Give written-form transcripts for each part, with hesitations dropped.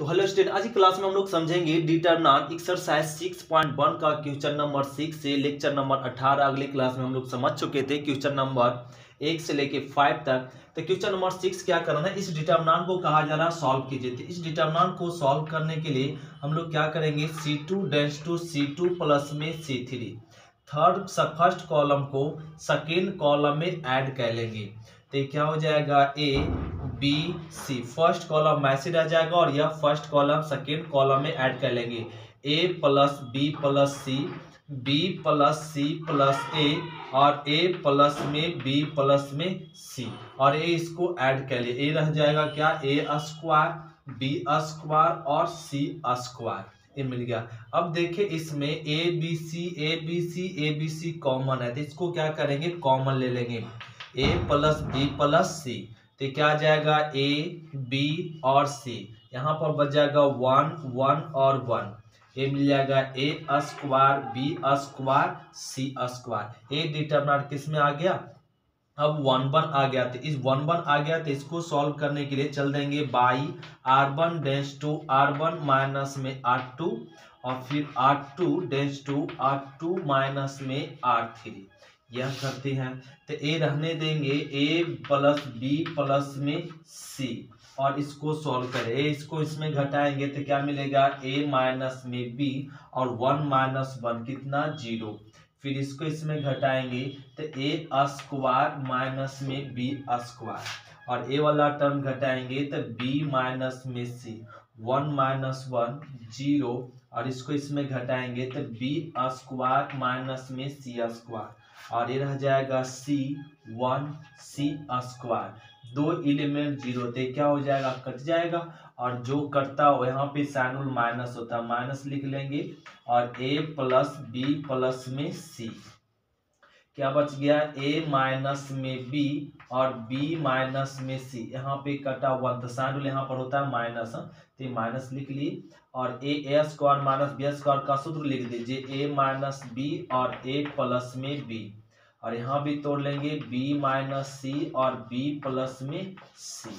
तो hello student, आज की क्लास में हम लोग समझेंगे डिटरमिनेंट एक्सरसाइज 6.1 का क्वेश्चन नंबर 6 से लेक्चर नंबर 18। अगले क्लास में हम लोग समझ चुके थे क्वेश्चन नंबर 1 से लेके 5 तक। तो क्वेश्चन नंबर 6 क्या करना है, इस डिटरमिनेंट को कहा जा रहा है सॉल्व कीजिए। तो इस डिटरमिनेंट को सॉल्व करने के लिए हम लोग क्या करेंगे, C2 प्लस में C3 थर्ड फर्स्ट कॉलम को सेकेंड कॉलम में ऐड कर लेंगे। तो क्या हो जाएगा, A B C first column message आ जाएगा और यह फर्स्ट कॉलम सेकेंड कॉलम में ऐड कर लेंगे। A plus B plus C, B plus C plus A और ए प्लस में बी प्लस में सी और ए इसको ऐड कर लिए। ए रह जाएगा क्या, ए स्क्वायर बी स्क्वायर और सी स्क्वायर, ये मिल गया। अब देखिए इसमें A B C A B C A B C common है तो इसको क्या करेंगे, कॉमन ले लेंगे। A plus B plus C तो क्या आ जाएगा, ए बी और सी, यहाँ पर बच जाएगा वन वन और वन, ये मिल जाएगा ए स्क्वायर बी स्क्वायर सी स्क्वायर। ए डिटरमिनेंट किस में आ गया, अब वन वन आ गया। तो इस वन वन आ गया तो इसको सॉल्व करने के लिए चल देंगे by R one dense to R one minus में आर टू और फिर R two dense to R two minus में आर थ्री, यह करते हैं। तो ए रहने देंगे ए प्लस बी प्लस में सी और इसको सॉल्व करें। ए इसको इसमें घटाएंगे तो क्या मिलेगा, ए माइनस में बी और वन माइनस वन कितना, जीरो। फिर इसको इसमें घटाएंगे तो ए स्क्वायर माइनस में बी स्क्वायर और ए वाला टर्म घटाएंगे तो बी माइनस में C one minus one zero और इसको इसमें घटाएंगे तो बी स्क्वायर माइनस में सी स्क्वायर और ये रह जाएगा सी वन सी स्क्वायर। दो एलिमेंट जीरो थे क्या हो जाएगा, कट जाएगा और जो कटता हो यहाँ पे साइनुल माइनस होता है माइनस लिख लेंगे और ए प्लस बी प्लस में सी, क्या बच गया, ए माइनस में बी और बी माइनस में सी, यहाँ पे कटा हुआ तो साइन रूल यहाँ पर होता है माइनस, तो माइनस लिख ली और A square minus B square का सूत्र लिख दीजिए, ए माइनस बी और ए प्लस में बी और यहाँ भी तोड़ लेंगे बी माइनस सी और बी प्लस में सी,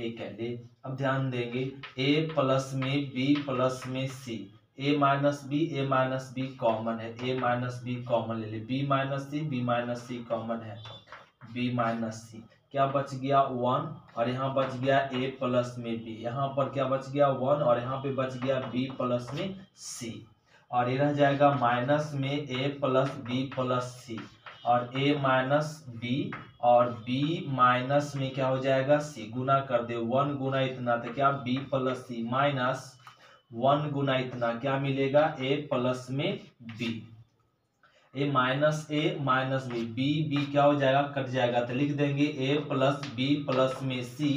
ये कह दे। अब ध्यान देंगे ए प्लस में बी प्लस में सी, ए माइनस बी कॉमन है, ए माइनस बी कॉमन ले ले, बी माइनस सी कॉमन है, बी माइनस सी क्या बच गया वन और यहाँ बच गया ए प्लस में बी, यहाँ पर क्या बच गया वन और यहाँ पे बच गया बी प्लस में सी और ये रह जाएगा माइनस में ए प्लस बी प्लस सी और ए माइनस बी और बी माइनस में क्या हो जाएगा सी, गुना कर दे वन गुना इतना तो क्या B plus C minus one गुना इतना क्या मिलेगा ए प्लस में बी, ए माइनस बी, बी बी क्या हो जाएगा कट जाएगा तो लिख देंगे ए प्लस बी प्लस में सी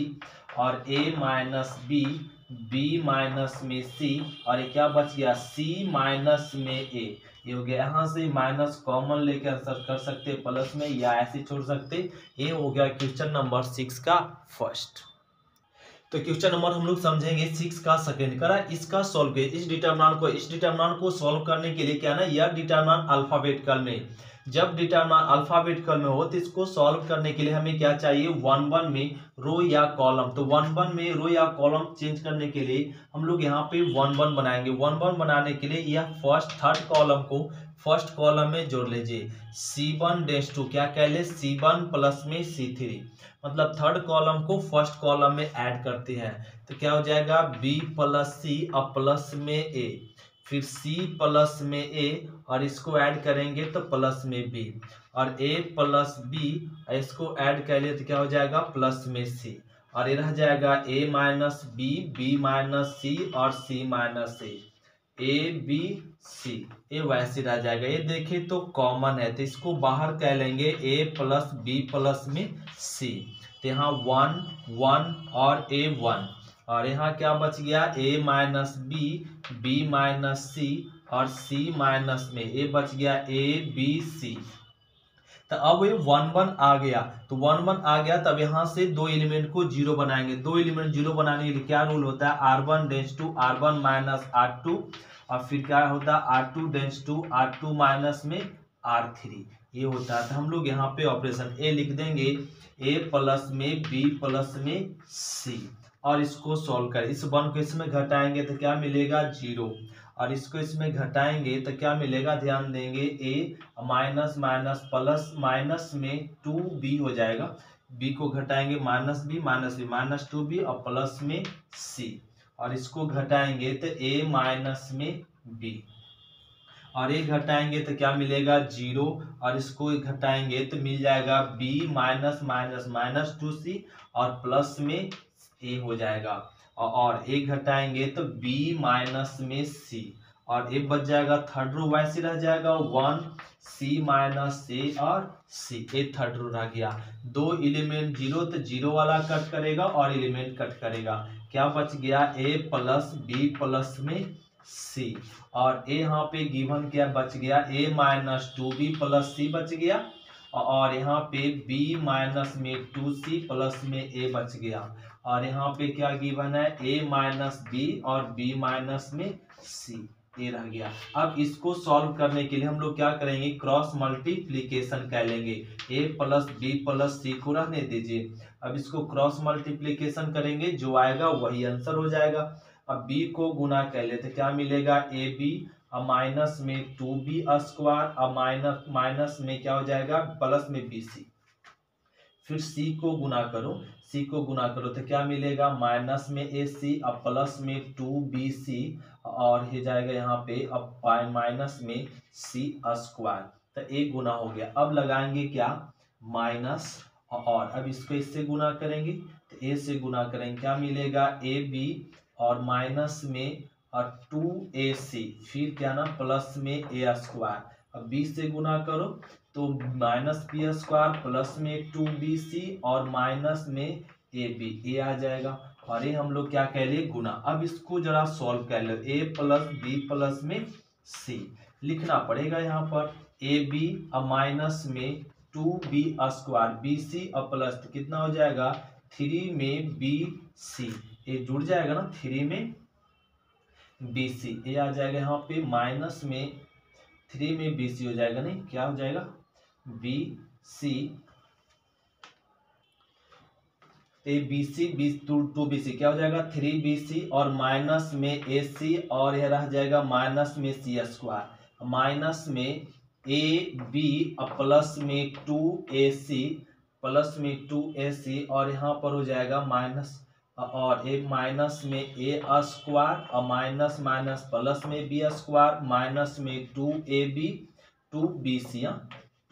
और ए माइनस बी बी माइनस में सी और ये क्या बच गया सी माइनस में ए, ये हो गया। यहाँ से माइनस कॉमन लेकर आंसर कर सकते प्लस में या ऐसे छोड़ सकते। ये हो गया क्वेश्चन नंबर 6 का फर्स्ट। तो क्वेश्चन नंबर हम लोग समझेंगे 6 का सेकंड करा, इसका सॉल्व किया इस डिटरमिनेंट को सॉल्व करने के लिए क्या ना, यह डिटरमिनेंट अल्फाबेटिकल में, जब डिटरमिनेंट अल्फाबेटिकल में हो तो इसको सॉल्व करने के लिए हमें क्या चाहिए, वन वन में रो या कॉलम। तो वन वन में रो या कॉलम चेंज करने के लिए हम लोग यहाँ पे वन वन बनाएंगे। वन वन बनाने के लिए यह फर्स्ट थर्ड कॉलम को फर्स्ट कॉलम में जोड़ लीजिए, C1 डेस टू क्या कह ले C1 प्लस में C3, मतलब थर्ड कॉलम को फर्स्ट कॉलम में ऐड करते हैं तो क्या हो जाएगा B प्लस C और प्लस में A, फिर C प्लस में A और इसको ऐड करेंगे तो प्लस में B और A प्लस B इसको ऐड कर लिए तो क्या हो जाएगा प्लस में C और ये रह जाएगा A minus B B minus C और C minus A, A B C ये वैसे रह जाएगा। ये देखिए तो कॉमन है तो इसको बाहर कह लेंगे ए प्लस बी प्लस में सी, तो यहाँ वन वन और ए वन और यहाँ क्या बच गया A minus B B minus C और सी माइनस में ए बच गया ए बी सी। तो अब ये वन वन आ गया तो वन वन आ गया तब यहाँ से दो एलिमेंट को जीरो बनाएंगे। दो एलिमेंट जीरो बनाने के लिए क्या रूल होता है, R one dense to R one minus R two और फिर क्या होता है R two dense to R two minus में आर थ्री, ये होता है। तो हम लोग यहाँ पे ऑपरेशन ए लिख देंगे ए प्लस में बी प्लस में सी और इसको सॉल्व करें। इस वन को इसमें घटाएंगे तो क्या मिलेगा, जीरो। और इसको इसमें घटाएंगे तो क्या मिलेगा, ध्यान देंगे ए माइनस माइनस प्लस माइनस में 2b हो जाएगा। b को घटाएंगे माइनस बी माइनस 2b और प्लस में c। और इसको घटाएंगे तो a माइनस में b। और ये घटाएंगे तो क्या मिलेगा, जीरो। और इसको घटाएंगे तो मिल जाएगा b minus minus minus 2c और प्लस में a हो जाएगा। और एक घटाएंगे तो b माइनस में c। और एक बच जाएगा थर्ड रो, वैसे रह जाएगा 1c माइनस c और c, एक थर्ड रो रह गया। दो एलिमेंट जीरो तो जीरो वाला कट करेगा और एलिमेंट कट करेगा। क्या बच गया, a प्लस b प्लस में c। और a यहाँ पे गिवन क्या बच गया, a minus 2b plus c बच गया। और यहाँ पे b माइनस में 2c प्लस में a बच गया। और यहाँ पे क्या गिवन है, a माइनस b और b माइनस में c, ये रह गया। अब इसको सॉल्व करने के लिए हम लोग क्या करेंगे, क्रॉस मल्टीप्लीकेशन कर लेंगे। a plus b plus c को रहने दीजिए, अब इसको क्रॉस मल्टीप्लीकेशन करेंगे, जो आएगा वही आंसर हो जाएगा। अब b को गुना कर लेते क्या मिलेगा, ए बी माइनस में 2b स्क्वायर और माइनस में क्या हो जाएगा, प्लस में bc। फिर c को गुना करो, c को गुना करो तो क्या मिलेगा, माइनस में ac और प्लस में 2bc। और ये जाएगा यहाँ पे अब माइनस में c स्क्वायर, तो एक गुना हो गया। अब लगाएंगे क्या, माइनस। और अब इसको इससे गुना करेंगे तो a से गुना करेंगे, क्या मिलेगा, ab और माइनस में और 2ac, फिर क्या ना प्लस में a स्क्वायर। अब b से गुना करो तो माइनस बी स्क्वायर प्लस में 2bc और माइनस में ab, ए आ जाएगा। और ये हम लोग क्या कह लिए, गुना। अब इसको जरा सॉल्व कर लो, a प्लस b प्लस में c लिखना पड़ेगा। यहाँ पर ab और माइनस में 2b स्क्वायर bc और प्लस कितना हो जाएगा, 3 में bc, ये जुड़ जाएगा ना, 3 में bc, ये आ जाएगा। यहाँ पे माइनस में 3 में bc हो जाएगा, नहीं क्या हो जाएगा, bc। ए bc 2bc क्या हो जाएगा, 3bc और माइनस में ac और यह रह जाएगा माइनस में c स्क्वायर माइनस में ab प्लस में 2ac और यहाँ पर हो जाएगा माइनस और एक माइनस में a स्क्वायर और माइनस माइनस प्लस में b स्क्वायर माइनस में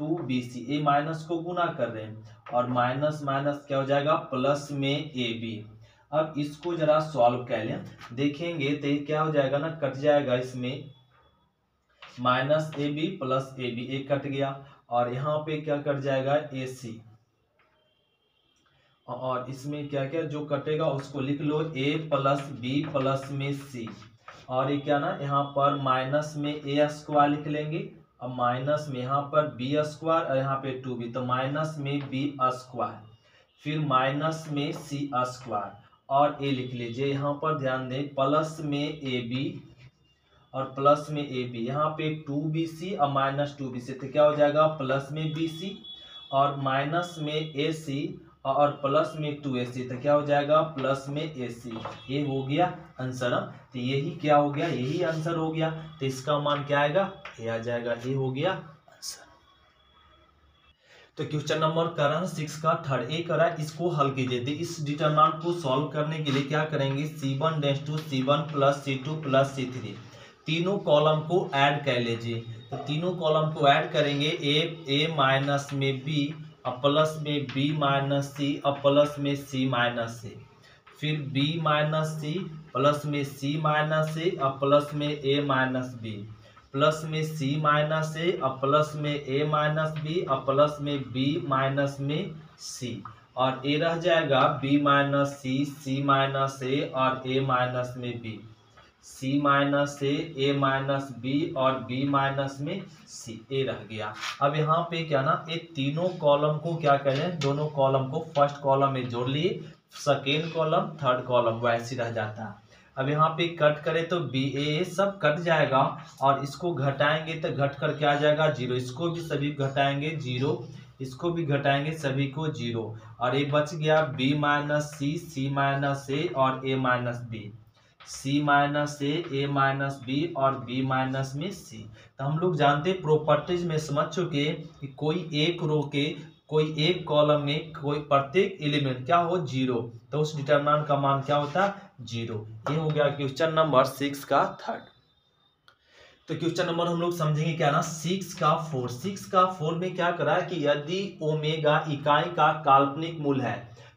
2bc। ए माइनस को गुना कर रहे हैं और माइनस माइनस क्या हो जाएगा, प्लस में ab। अब इसको जरा सॉल्व कर लें, देखेंगे तो क्या हो जाएगा ना, कट जाएगा, इसमें माइनस ab प्लस ab, ए कट गया। और यहाँ पे क्या कट जाएगा, ac। और इसमें क्या क्या जो कटेगा उसको लिख लो, a प्लस b प्लस में c। और ये क्या ना, यहाँ पर माइनस में a स्क्वायर लिख लेंगे और माइनस में यहाँ पर b स्क्वायर और यहाँ पे 2b, तो माइनस में b स्क्वायर फिर माइनस में c स्क्वायर। और a लिख लीजिए, यहाँ पर ध्यान दें प्लस में ab और प्लस में ab, यहाँ पे 2bc और माइनस 2bc, तो क्या हो जाएगा, प्लस में bc और माइनस में ac और प्लस में 2ac, तो क्या हो जाएगा, प्लस में ac। ये हो गया आंसर। तो यही क्या हो गया, यही आंसर हो गया। तो इसका मान क्या आएगा, ये आ जाएगा, ये हो गया आंसर। तो क्वेश्चन नंबर करंट 6 का थर्ड ए करा, इसको हल कीजिए। तो इस डिटरमिनेंट को सॉल्व करने के लिए क्या करेंगे, c1 plus c2 plus c3 तीनों कॉलम को ऐड कर लीजिए। तो तीनों कॉलम को ऐड करेंगे, a माइनस में b प्लस में b माइनस c और प्लस में c माइनस c, फिर b माइनस c प्लस में c माइनस c और प्लस में a माइनस b, प्लस में c माइनस a और प्लस में a माइनस b और प्लस में b माइनस में c। और a रह जाएगा b minus c minus a और a माइनस में b, c minus a minus b और b माइनस में c, a रह गया। अब यहाँ पे क्या ना, ये तीनों कॉलम को क्या करें, दोनों कॉलम को फर्स्ट कॉलम में जोड़ लिए, सेकेंड कॉलम थर्ड कॉलम वैसे रह जाता है। अब यहाँ पे कट करें तो बी ए सब कट जाएगा। और इसको घटाएंगे तो घट कर क्या आ जाएगा, जीरो। इसको भी सभी घटाएंगे, जीरो। इसको भी घटाएंगे सभी को जीरो और ये बच गया B minus C minus A और ए minus B, C minus A minus B और बी माइनस में सी। तो हम लोग जानते प्रॉपर्टीज में समझ चुके कि कोई एक रो के कोई एक कॉलम में कोई प्रत्येक एलिमेंट क्या हो जीरो, तो उस डिटरमिनेंट का मान क्या होता जीरो। ये हो गया क्वेश्चन नंबर 6 का 3rd। तो क्वेश्चन नंबर हम लोग समझेंगे क्या ना 6 का 4। 6 का 4 में क्या करा है कि यदि ओमेगा इकाई का काल्पनिक मूल है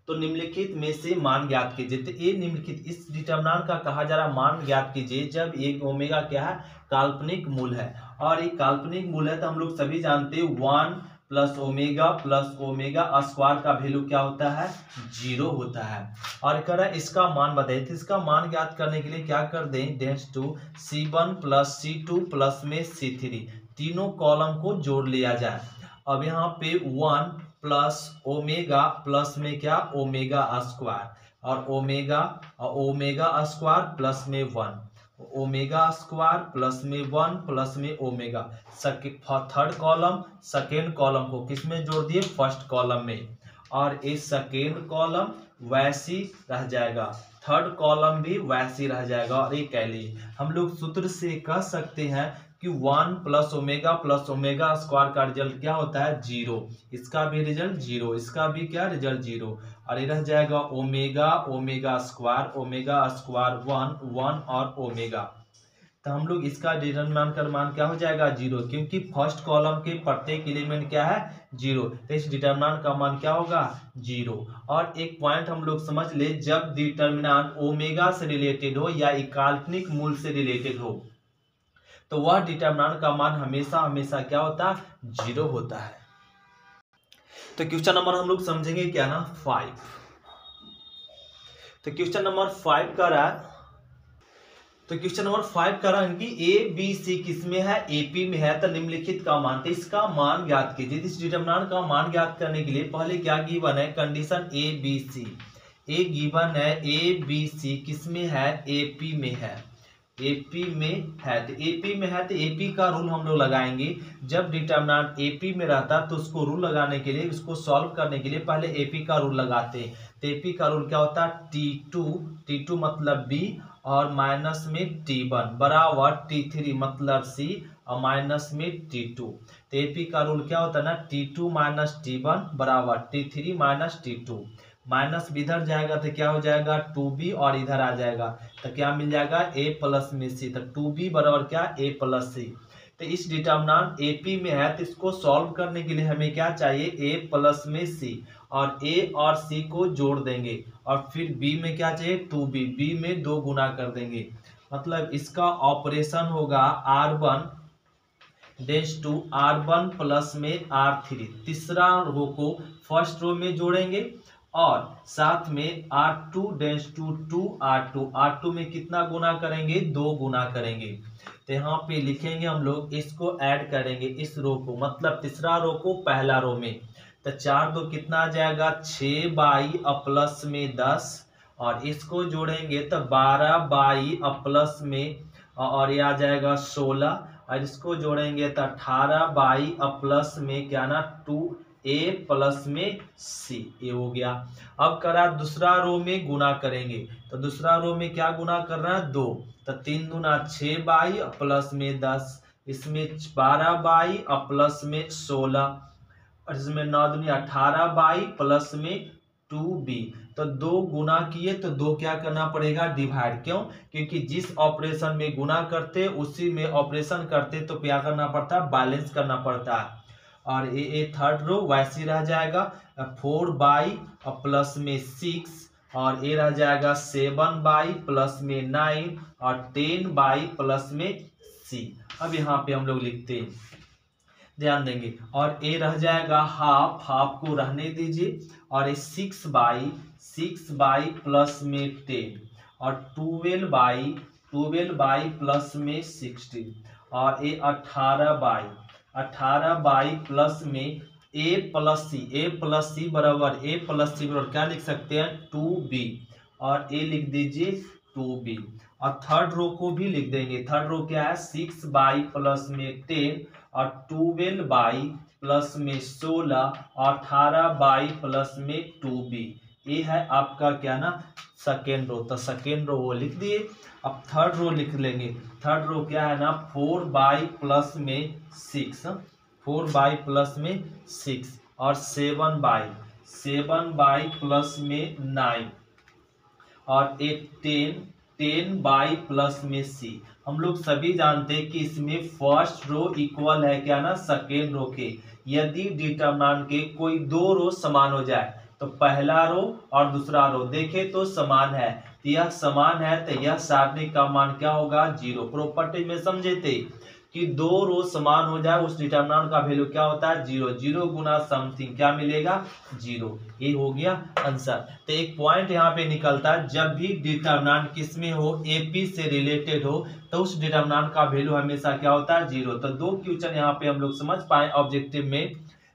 तो निम्नलिखित में से मान ज्ञात कीजिए। तो ये निम्नलिखित इस डिटरमिनेंट का कहा जा रहा मान ज्ञात कीजिए जब एक ओमेगा क्या है काल्पनिक मूल है और एक काल्पनिक मूल है तो हम लोग सभी जानते 1 प्लस ओमेगा स्क्वायर का वैल्यू क्या होता है जीरो होता है। और कह रहा है इसका मान बताइए, तो इसका मान ज्ञात करने के लिए क्या कर दें dash to c1 plus c2 plus में c3 तीनों कॉलम को जोड़ लिया जाए। अब यहाँ पे 1 प्लस ओमेगा प्लस में क्या ओमेगा स्क्वायर और ओमेगा स्क्वायर प्लस में 1 ओमेगा स्क्वायर प्लस में 1 प्लस में omega 3rd column 2nd column को किसमें जोड़ दिए 1st कॉलम में और इस 2nd कॉलम वैसी रह जाएगा 3rd कॉलम भी वैसी रह जाएगा। और ये कह लिए हम लोग सूत्र से कह सकते हैं कि 1 प्लस ओमेगा स्क्वायर का रिजल्ट क्या होता है जीरो, इसका भी रिजल्ट जीरो, इसका भी क्या रिजल्ट जीरो। और ये रह जाएगा ओमेगा स्क्वायर 1 और ओमेगा। तो हम लोग इसका डिटरमिनेंट का मान क्या हो जाएगा जीरो क्योंकि 1st कॉलम के प्रत्येक एलिमेंट क्या है जीरो, तो इस डिटरमिनेंट का मान क्या होगा जीरो। और एक पॉइंट हम लोग समझ ले जब डिटरमिनेंट ओमेगा से रिलेटेड हो या एक काल्पनिक मूल से रिलेटेड हो तो वह डिटरमिनेंट का मान हमेशा क्या होता है जीरो होता है। तो क्वेश्चन नंबर हम लोग समझेंगे क्या ना 5। तो क्वेश्चन नंबर 5 का रहा है कि ए बी सी किसमें है एपी में है तो निम्नलिखित का मान, तो इसका मान ज्ञात कीजिए। इस डिटरमिनेंट का मान ज्ञात करने के लिए पहले क्या गिवन है कंडीशन ए गिवन है ए बी सी किसमें है एपी में है तो एपी का रूल हम लोग लगाएंगे। जब डिटरमिनेंट एपी में रहता तो उसको रूल लगाने के लिए उसको सॉल्व करने के लिए पहले एपी का रूल लगाते हैं। तो एपी का रूल क्या होता है टी टू मतलब बी और माइनस में t1 बराबर t3 मतलब c और माइनस में t2। तो एपी का रूल क्या होता है ना t2 माइनस t1 बराबर t3 माइनस t2 माइनस इधर जाएगा तो क्या हो जाएगा 2b और इधर आ जाएगा तो क्या मिल जाएगा a प्लस में c, तो 2b बराबर क्या a प्लस c। तो इस डिटरमिनेंट एपी में है तो इसको सॉल्व करने के लिए हमें क्या चाहिए a प्लस में c और a और c को जोड़ देंगे और फिर b में क्या चाहिए 2b, b में 2 गुना कर देंगे मतलब इसका ऑपरेशन होगा r1 days to r1 plus में r3 तीसरा रो को 1st रो में जोड़ेंगे और साथ में R2 डेश टू R2 में कितना गुना करेंगे 2 गुना करेंगे। तो यहाँ पे लिखेंगे हम लोग इसको ऐड करेंगे इस रो को मतलब तीसरा रो को पहला रो में, तो 4 2 कितना आ जाएगा 6 बाई प्लस में 10 और इसको जोड़ेंगे तो 12 बाई प्लस में और ये आ जाएगा 16 और इसको जोड़ेंगे तो 18 बाई प्लस में क्या ना 2 ए प्लस में सी ए हो गया। अब करा दूसरा रो में गुना करेंगे तो दूसरा रो में क्या गुना करना है 2 तो 3 दूना 6 बाई प्लस में 10 इसमें 12 बाई प्लस में 16 और इसमें 9 दूनी 18 बाई प्लस में 2b। तो 2 गुना किए तो 2 क्या करना पड़ेगा डिवाइड, क्यों क्योंकि जिस ऑपरेशन में गुना करते उसी में ऑपरेशन करते तो क्या करना पड़ता है बैलेंस करना पड़ता है। और ये 3rd रो वैसी रह जाएगा 4 बाई प्लस में 6 और ये रह जाएगा 7 बाई प्लस में 9 और 10 बाई प्लस में c। अब यहाँ पे हम लोग लिखते हैं ध्यान देंगे और ये रह जाएगा हाफ को रहने दीजिए और ये 6 बाई प्लस में 10 और 12 बाई प्लस में 16 और ये 18 बाई प्लस में a प्लस सी बराबर क्या लिख सकते हैं 2b और a लिख दीजिए 2b। और 3rd रो को भी लिख देंगे 3rd रो क्या है 6 बाई प्लस में 10 और 12 बाई प्लस में 16 और 18/22 प्लस में 2b, ये है आपका क्या ना सेकेंड रो। तो सेकेंड रो वो लिख दिए। अब थर्ड रो लिख लेंगे। थर्ड रो क्या है ना 4/22 प्लस में 6, 4/22 प्लस में 6 और 7/22 प्लस में 9 और 10, 10/22 प्लस में c। हम लोग सभी जानते हैं कि इसमें फर्स्ट रो इक्वल है क्या ना सेकेंड रो के। यदि डिटरमिनेंट के कोई दो रो समान हो जाए तो पहला रो और दूसरा रो देखे तो समान है, तो यह समान है तो यह सारणी का मान क्या होगा जीरो। प्रॉपर्टी में समझे थे कि दो रो समान हो जाए उस डिटरमिनेंट का वैल्यू क्या होता है जीरो, जीरो गुना समथिंग क्या मिलेगा जीरो। ये हो गया आंसर। तो एक पॉइंट यहाँ पे निकलता है, जब भी डिटरमिनेंट किसमें हो एपी से रिलेटेड हो तो उस डिटरमिनेंट का वैल्यू हमेशा क्या होता है जीरो। तो दो क्वेश्चन यहाँ पे हम लोग समझ पाए ऑब्जेक्टिव में,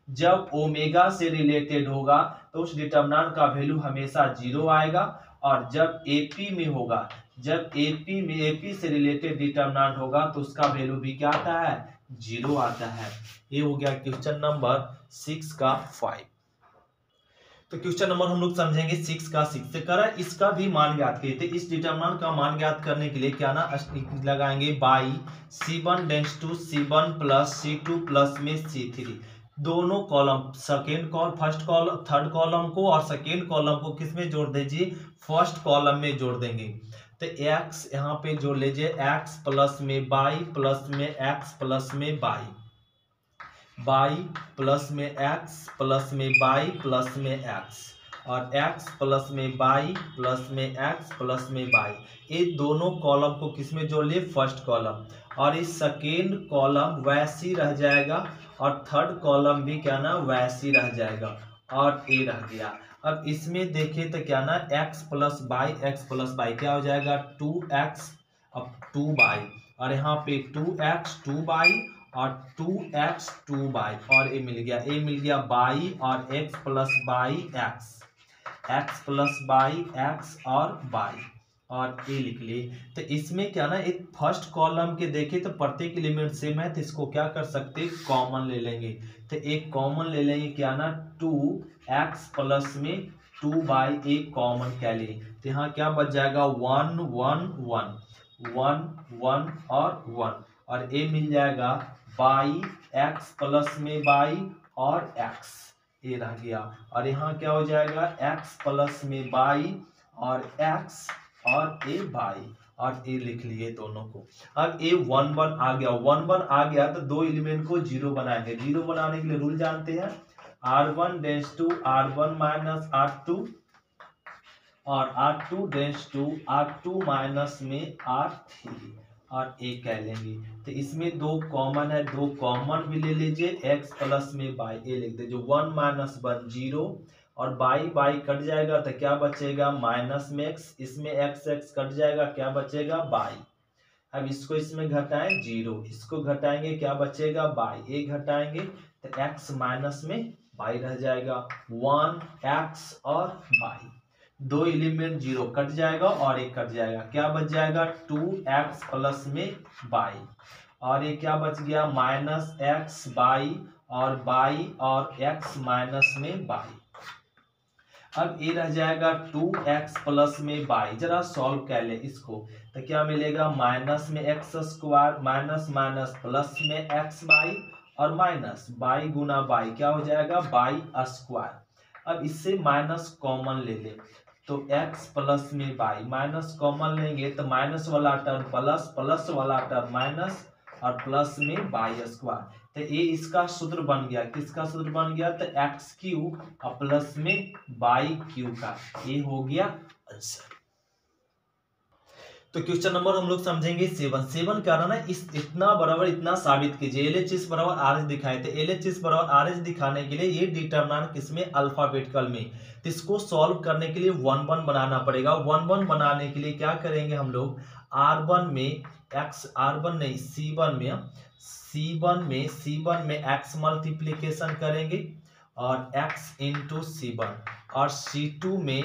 जब ओमेगा से रिलेटेड होगा तो उस डिटरमिनेंट का वैल्यू हमेशा जीरो आएगा, और जब एपी में होगा, जब एपी में एपी से रिलेटेड डिटरमिनेंट होगा तो उसका वैल्यू भी क्या आता है जीरो आता है। ये हो गया क्वेश्चन नंबर 6 का 5। तो क्वेश्चन नंबर हम लोग समझेंगे 6 का 6 से करा। इसका भी मान ज्ञात किए थे। इस डिटरमिनेंट का मान ज्ञात करने के लिए क्या ना लगाएंगे by C1 plus C2 plus में C3। दोनों column second column first column third column को और सेकेंड कॉलम को किस में जोड़ दीजिए फर्स्ट कॉलम में जोड़ देंगे। तो x यहाँ पे जोड़ लीजिए x प्लस में बाई प्लस में x प्लस में बाई, बाई प्लस में x प्लस में बाई प्लस में x और x प्लस में बाई प्लस में x प्लस में बाई। ये दोनों कॉलम को किस में जोड़ लिए फर्स्ट कॉलम, और इस सेकेंड कॉलम वैसी रह जाएगा और थर्ड कॉलम भी क्या ना वैसी रह जाएगा और ए रह गया। अब इसमें देखें तो क्या ना x प्लस बाई क्या हो जाएगा 2x अब 2 बाई और यहाँ पे 2x 2 बाई और 2x 2 बाई और ए मिल गया, ए मिल गया बाई और x plus y x plus y x और बाई और ए लिख लिए। तो इसमें क्या ना एक फर्स्ट कॉलम के देखें तो प्रत्येक एलिमेंट सेम है, तो इसको क्या कर सकते हैं कॉमन ले लेंगे। तो एक कॉमन ले लेंगे क्या ना 2x प्लस में 2 बाई ए कॉमन कह लिए। तो यहाँ क्या बच जाएगा 1 1 1 1 1 और 1 और ए मिल जाएगा बाई x प्लस में बाई और x ए रह गया, और यहाँ क्या हो जाएगा x प्लस में बाई और x और ए बाई और ए लिख लिए दोनों को। अब ए 1 1 आ गया, 1 1 आ गया तो दो एलिमेंट को जीरो बनाएंगे। जीरो बनाने के लिए रूल जानते हैं R1 dense to R1 minus R2 और R2 dense to R2 minus में R3 और ए कह लेंगे। तो इसमें दो कॉमन है, दो कॉमन भी ले लीजिए x प्लस में बाई ए लिख दे जो 1 माइनस 1 जीरो और बाई बाई कट जाएगा तो क्या बचेगा माइनस में x, इसमें x कट जाएगा क्या बचेगा बाई। अब इसको इसमें घटाएं जीरो, इसको घटाएंगे क्या बचेगा बाई, एक घटाएंगे तो x माइनस में बाई रह जाएगा 1x और बाई। दो एलिमेंट जीरो कट जाएगा और एक कट जाएगा क्या बच जाएगा 2x प्लस में बाई और ये क्या बच गया माइनस x बाई और x माइनस में बाई। अब ये रह जाएगा 2x प्लस में बाई, जरा सॉल्व कर ले इसको तो क्या मिलेगा माइनस में x square minus minus plus में x बाई और माइनस बाई गुना बाई क्या हो जाएगा बाई स्क्वायर। अब इससे माइनस कॉमन ले ले तो x प्लस में बाई माइनस कॉमन लेंगे तो माइनस वाला टर्म प्लस, प्लस वाला टर्म माइनस और प्लस में बाई स्क्वायर। तो ये इसका सूत्र बन गया, किसका सूत्र बन गया तो एक्स क्यूब और प्लस में बाई क्यू का। ये हो गया आंसर। तो क्वेश्चन नंबर हम लोग समझेंगे 7 क्या ना इस इतना बराबर इतना साबित कीजिए LHS बराबर RS दिखाए। तो LHS बराबर RS दिखाने के लिए ये डिटरमिनेंट किसमें अल्फाबेटिकल में, तो इसको सॉल्व करने के लिए 1 1 बनाना पड़ेगा। 1 1 बनाने के लिए क्या करेंगे हम लोग R1 में x R1 नहीं C1 में x मल्टीप्लीकेशन करेंगे और x इंटू C1 और C2 में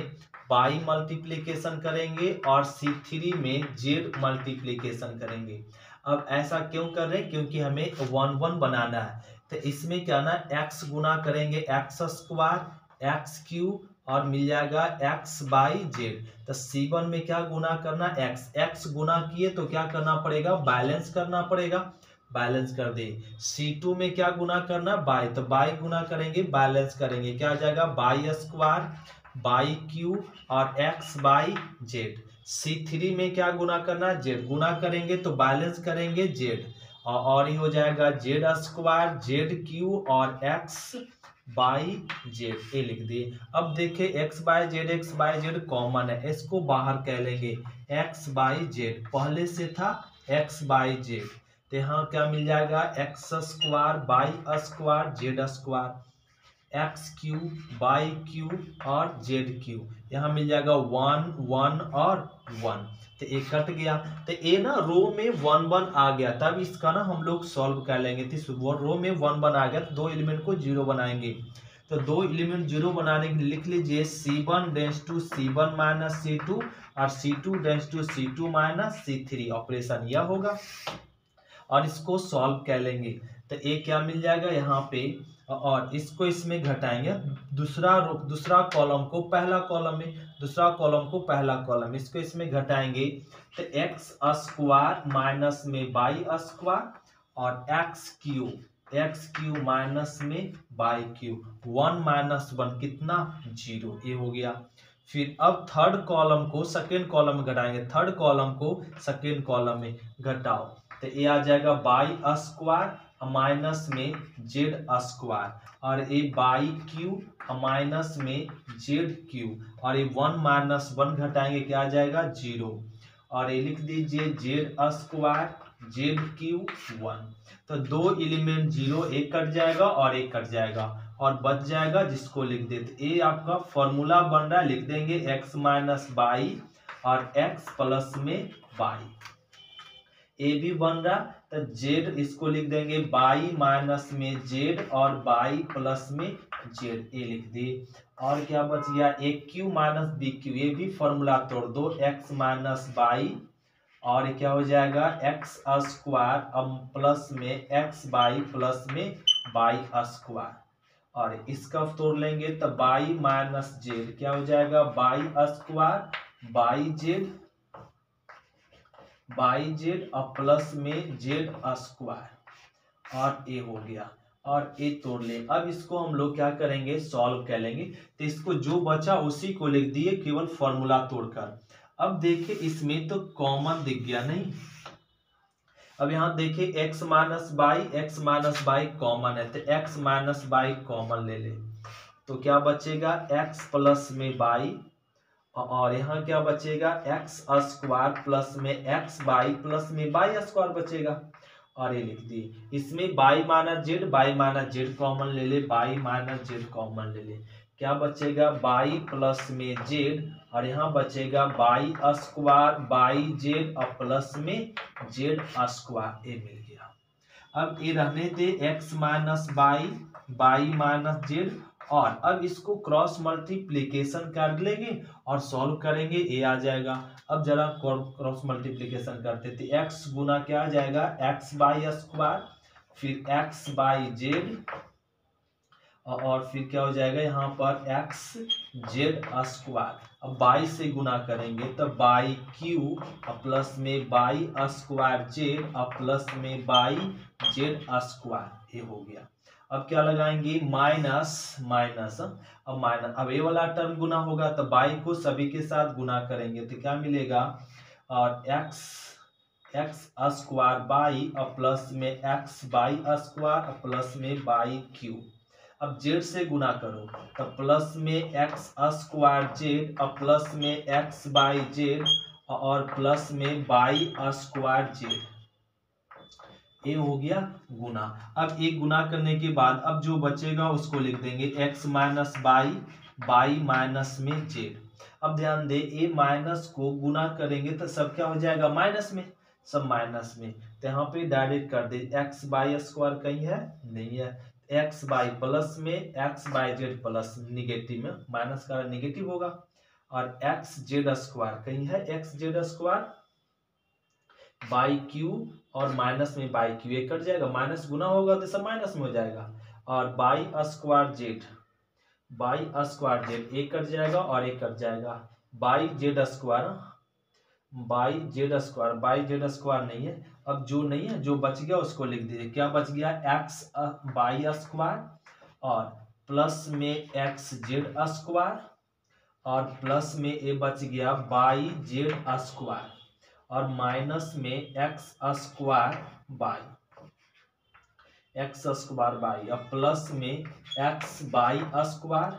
y मल्टीप्लीकेशन करेंगे और C3 में z मल्टीप्लीकेशन करेंगे। अब ऐसा क्यों कर रहे हैं क्योंकि हमें 1 1 बनाना है। तो इसमें क्या ना x गुना करेंगे एक्स स्क्वायर एक्स क्यूब और मिल जाएगा x बाई जेड। तो C1 में क्या गुना करना x, x गुना किए तो क्या करना पड़ेगा बैलेंस करना पड़ेगा, बैलेंस कर दे। C2 में क्या गुना करना बाई, तो बाई गुना करेंगे बैलेंस करेंगे, क्या आ जाएगा बाई स्क्वायर बाई क्यूब और x बाई जेड। C3 में क्या गुना करना जेड, गुना करेंगे तो बैलेंस करेंगे जेड और ये हो जाएगा जेड स्क्वायर जेड क्यू और एक्स बाई जेड, ये लिख दिए। अब देखिए एक्स बाई जेड कॉमन है, इसको बाहर कह लेंगे एक्स बाई जेड, पहले से था एक्स बाई जेड। तो यहाँ क्या मिल जाएगा x square y square z square x cube y cube और जेड क्यू, यहाँ मिल जाएगा वन वन और वन, तो एक कट गया। तो ये ना रो में वन वन आ गया, तब इसका ना हम लोग सॉल्व कर लेंगे। तो रो में वन वन आ गया तो दो एलिमेंट को जीरो बनाएंगे, तो दो एलिमेंट जीरो बनाने के लिए लिख लीजिए C1 dense to C1 minus C2 और C2 dense to C2 minus C3 operation यह होगा और इसको सॉल्व कर लेंगे। तो ये क्या मिल जाएगा यहाँ पे, और इसको इसमें घटाएंगे दूसरा कॉलम को पहला कॉलम में, दूसरा कॉलम को पहला कॉलम, इसको इसमें घटाएंगे तो एक्स स्क्वायर माइनस में बाई स्क्वायर और एक्स क्यू माइनस में y cube, one minus one कितना जीरो, ये हो गया। फिर अब थर्ड कॉलम को सेकेंड कॉलम में घटाएंगे, थर्ड कॉलम को सेकेंड कॉलम में घटाओ तो ये आ जाएगा बाई स्क्वायर माइनस में जेड स्क्वायर और ए बाई क्यू माइनस में जेड क्यू और ये वन माइनस वन घटाएंगे क्या आ जाएगा जीरो और ये लिख दीजिए z square z cube one. तो दो एलिमेंट जीरो एक कट जाएगा और एक कट जाएगा और बच जाएगा जिसको लिख देते, ये आपका फॉर्मूला बन रहा है, लिख देंगे एक्स माइनस बाई और एक्स प्लस में बाई, ए भी बन रहा तो जेड इसको लिख देंगे बाई माइनस में जेड और बाई प्लस में जेड, ए लिख दिए। और क्या बच गया a cube minus b cube, ये भी फॉर्मूला तोड़ दो एक्स माइनस बाई और क्या हो जाएगा एक्स स्क्वायर अब प्लस में एक्स बाई प्लस में बाई स्क्वायर और इसका तोड़ लेंगे तो बाई माइनस जेड क्या हो जाएगा बाई स्क्वायर बाई जेड और प्लस में जेड स्क्वायर और ए हो गया और ए तोड़ ले। अब इसको हम लोग क्या करेंगे सॉल्व कर लेंगे, तो इसको जो बचा उसी को लिख दिए केवल फॉर्मूला तोड़कर। अब देखिए इसमें तो कॉमन दिख गया नहीं, अब यहाँ देखिए एक्स माइनस बाई कॉमन है तो एक्स माइनस बाई कॉमन ले ले तो क्या बचेगा एक्स प्लस में बाई और यहाँ क्या बचेगा एक्स स्क्वायर प्लस में एक्स बाई प्लस में बाई स्क्वायर बचेगा और ये लिख दिए। इसमें बाई माइनस जेड कॉमन ले ले, बाई माइनस जेड कॉमन ले ले क्या बचेगा बाई प्लस में जेड और यहाँ बचेगा बाई स्क्वायर बाई जेड और प्लस में जेड स्क्वायर, ये मिल गया। अब ये रहने दे x minus y y minus z और अब इसको क्रॉस मल्टीप्लिकेशन कर लेंगे और सॉल्व करेंगे, ये आ जाएगा। अब जरा क्रॉस मल्टीप्लिकेशन करते थे एक्स गुना क्या आ जाएगा एक्स बाई स्क्वायर फिर एक्स बाई जेड और फिर क्या हो जाएगा यहाँ पर एक्स जेड स्क्वायर, अब बाई से गुना करेंगे तो बाई क्यू प्लस में बाई स्क्वायर जेड प्लस में बाई जेड स्क्वायर, ये हो गया। अब क्या लगाएंगे माइनस अब ये वाला टर्म गुना होगा तो बाई को सभी के साथ गुना करेंगे तो क्या मिलेगा और एक्स स्क्वायर बाई और प्लस में एक्स बाई स्क्वायर और प्लस में बाई क्यू। अब जेड से गुना करो तो प्लस में एक्स स्क्वायर जेड और प्लस में एक्स बाई जेड और प्लस में बाई स्क्वायर जेड, ये हो गया गुना। अब ये गुना करने के बाद अब जो बचेगा उसको लिख देंगे x minus y y minus में जेड। अब ध्यान दें ये माइनस को गुना करेंगे तो सब क्या हो जाएगा माइनस में, सब माइनस में तो यहाँ पे डायरेक्ट कर दे x बाई स्क्वायर कहीं है नहीं है x बाई प्लस में x y z plus negative में माइनस का निगेटिव होगा और x जेड स्क्वायर कहीं है x z square y cube और माइनस में बाई क्यू एक कट जाएगा, माइनस गुना होगा तो सब माइनस में हो जाएगा, और y square z, y square z एक कट जाएगा और एक कट जाएगा, y z square, y z square, y z square नहीं है, अब जो नहीं है जो बच गया उसको लिख दीजिए, क्या बच गया एक्स बाई स्क्वायर और प्लस में एक्स जेड स्क्वायर और प्लस में ए बच गया बाई जेड स्क्वायर और माइनस में x square y, x square y और प्लस में एक्स बाई स्क्वायर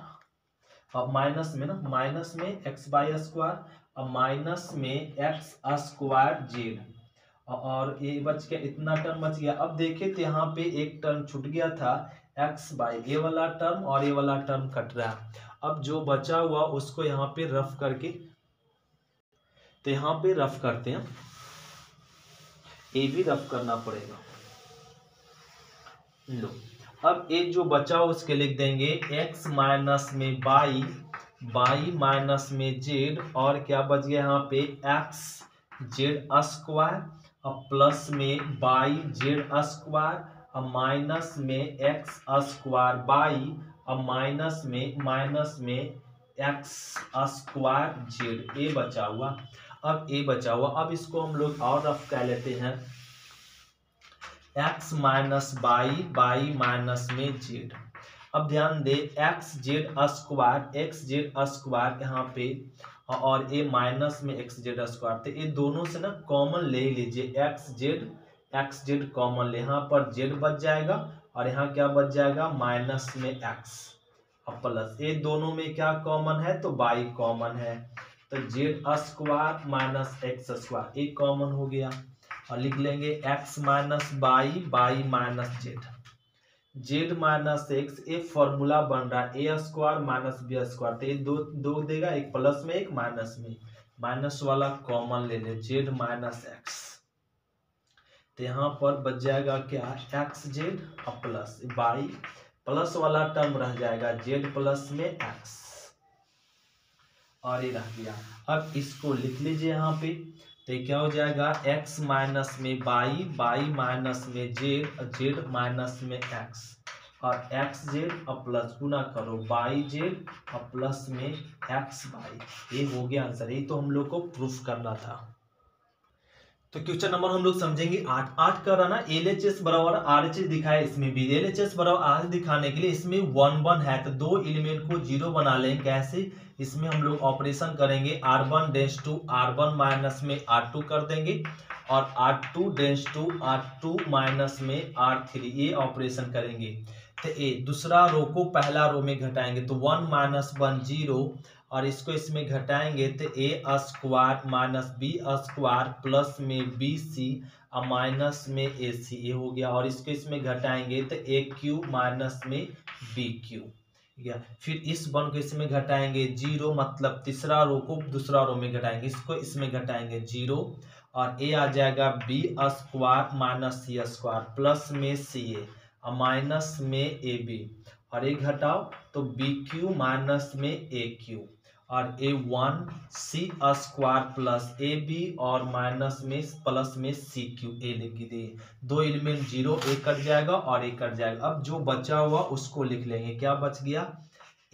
और माइनस में ना माइनस में एक्स बाई स्क्वायर और माइनस में एक्स स्क्वायर जेड और ये बच गया, इतना टर्म बच गया। अब देखिए तो यहाँ पे एक टर्म छूट गया था एक्स बाई ए वाला टर्म और ए वाला टर्म कट रहा है, अब जो बचा हुआ उसको यहाँ पे रफ करके, तो यहाँ पे रफ करते हैं, ए भी रफ करना पड़ेगा। लो अब ए जो बचा उसके लिख देंगे एक्स माइनस में बाई, बाई माइनस में जेड और क्या बच गया यहाँ पे एक्स जेड स्क्वायर और प्लस में बाई जेड स्क्वायर और माइनस में एक्स स्क्वायर बाई और माइनस में एक्स स्क्वायर जेड, ए बचा हुआ। अब ए बचा हुआ, अब इसको हम लोग और रफ कर लेते हैं, x minus y, y minus में जेड। अब ध्यान दे एक्स जेड स्क्वायर यहाँ पे और ए माइनस में एक्स जेड स्क्वायर, तो ये दोनों से ना कॉमन ले लीजिए, एक्स जेड कॉमन ले, यहाँ पर जेड बच जाएगा और यहाँ क्या बच जाएगा माइनस में एक्स और प्लस, ये दोनों में क्या कॉमन है तो बाई कॉमन है, तो z square minus x square एक कॉमन हो गया और लिख लेंगे x minus y, y minus z, z minus x, ये फॉर्मूला बन रहा है a square minus B square, तो ये दो देगा, एक प्लस में एक माइनस में, माइनस वाला कॉमन ले लें, जेड माइनस एक्स, तो यहाँ पर बच जाएगा क्या एक्स जेड और प्लस बाई, प्लस वाला टर्म रह जाएगा जेड प्लस में एक्स और ये रह गया। अब इसको लिख लीजिए यहाँ पे, तो क्या हो जाएगा x माइनस में बाई, बाई माइनस में जेड, जेड माइनस में x और x जेड और प्लस गुना करो बाई जेड और प्लस में x बाई, ये हो गया आंसर। ये तो हम लोग को प्रूफ करना था। तो क्वेश्चन नंबर हम लोग समझेंगे 8 का रहना LHS बराबर RHS दिखाया, इसमें भी LHS बराबर RHS दिखाने के लिए इसमें 1 है तो दो एलिमेंट को 0 बना लें, कैसे इसमें हम लोग ऑपरेशन करेंगे, R1 dense to R1 minus में R2 कर देंगे और R2 dense to R2 minus में R3, ये ऑपरेशन करेंगे। तो ए दूसरा रो को पहला रो में घटाएंगे तो 1 माइनस 1 0 और इसको इसमें घटाएंगे तो ए square minus B square plus में बी सी और माइनस में ए सी, ये हो गया और इसको इसमें घटाएंगे तो ए क्यू माइनस में बी क्यू, या फिर इस 1 को इसमें घटाएंगे 0, मतलब तीसरा रो को दूसरा रो में घटाएंगे, इसको इसमें घटाएंगे 0 और ए आ जाएगा b square minus c square plus में सी ए और माइनस में ए बी और ए घटाओ तो बी क्यू माइनस में ए क्यू और a1 c square plus A B और माइनस में प्लस में सी क्यू, ए लिख दिए, दो एलिमेंट 0 ए कट जाएगा और ए कट जाएगा। अब जो बचा हुआ उसको लिख लेंगे, क्या बच गया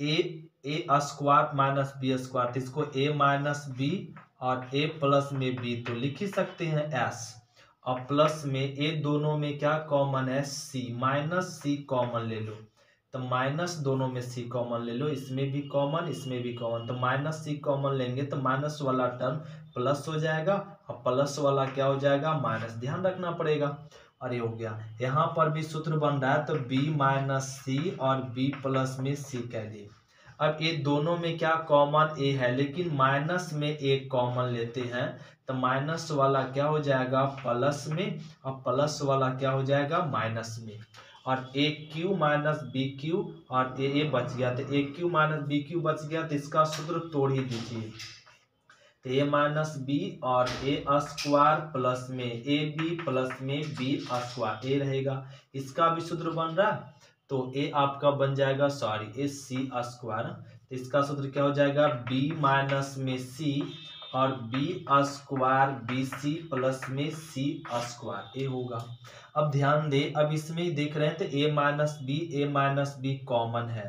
a square minus B square, इसको a माइनस बी और a प्लस में बी तो लिख ही सकते हैं s और प्लस में ए, दोनों में क्या कॉमन है c, माइनस सी कॉमन ले लो, तो माइनस दोनों में सी कॉमन ले लो, इसमें भी कॉमन इसमें भी कॉमन, तो माइनस सी कॉमन लेंगे तो माइनस वाला टर्म प्लस हो जाएगा और प्लस वाला क्या हो जाएगा माइनस, ध्यान रखना पड़ेगा। और ये हो गया, यहाँ पर भी सूत्र बन रहा है तो b माइनस सी और b प्लस में c कह दिए। अब ये दोनों में क्या कॉमन a है, लेकिन माइनस में a कॉमन लेते हैं तो माइनस वाला क्या हो जाएगा प्लस में और प्लस वाला क्या हो जाएगा माइनस में और a cube minus b cube और ए बच गया, तो a cube minus b cube बच गया, तो इसका सूत्र तोड़ ही दीजिए, तो ए माइनस बी और ए स्क्वायर प्लस में ए बी प्लस में बी स्क्वायर, ए रहेगा, इसका भी सूत्र बन रहा तो ए आपका बन जाएगा सॉरी ए सी स्क्वायर, तो इसका सूत्र क्या हो जाएगा बी माइनस में सी और b square B C plus में सी स्क्वायर ए होगा। अब ध्यान दे, अब इसमें देख रहे हैं तो ए माइनस बी कॉमन है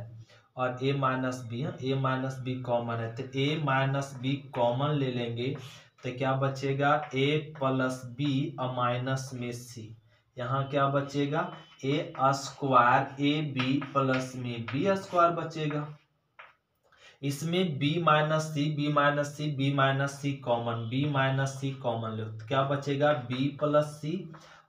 और ए माइनस बी कॉमन है, तो ए माइनस बी कॉमन ले लेंगे तो क्या बचेगा ए प्लस बी और माइनस में सी। यहाँ क्या बचेगा a square a B plus में बी स्क्वायर बचेगा। इसमें बी माइनस सी कॉमन लो तो क्या बचेगा बी प्लस सी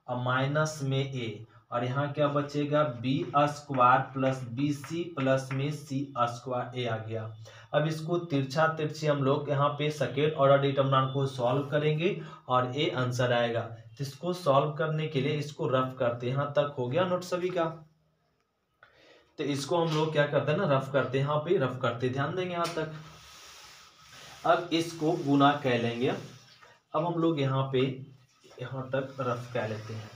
और माइनस में ए, और यहाँ क्या बचेगा b square plus B C plus में सी स्क्वायर ए आ गया। अब इसको तिरछा तिरछी हम लोग यहाँ पे सेकेंड ऑर्डर डिटरमिनेंट को सॉल्व करेंगे और ए आंसर आएगा। तो इसको सॉल्व करने के लिए इसको रफ करते, यहाँ तक हो गया नोट सभी का, तो इसको हम लोग क्या करते हैं ना रफ करते, यहाँ पे रफ करते, ध्यान देंगे यहाँ तक। अब इसको गुना कह लेंगे, अब हम लोग यहाँ पे यहाँ तक रफ कह लेते हैं।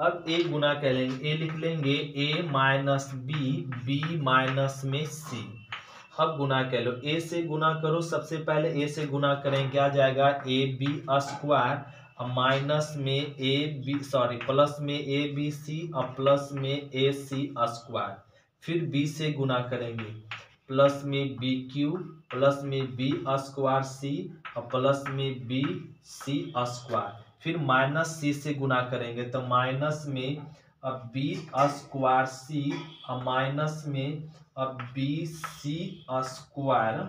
अब ए गुना कह लेंगे, ए लिख लेंगे a minus B B minus में सी। अब गुना कह लो, ए से गुना करो, सबसे पहले ए से गुना करें क्या जाएगा ए बी स्क्वायर माइनस में ए बी सॉरी प्लस में ए बी सी और प्लस में ए सी स्क्वायर। फिर बी से गुना करेंगे प्लस में बी क्यू प्लस में बी स्क्वायर सी और प्लस में बी सी स्क्वायर। फिर माइनस सी से गुना करेंगे तो माइनस में अब बी स्क्वायर सी और माइनस में अब बी सी स्क्वायर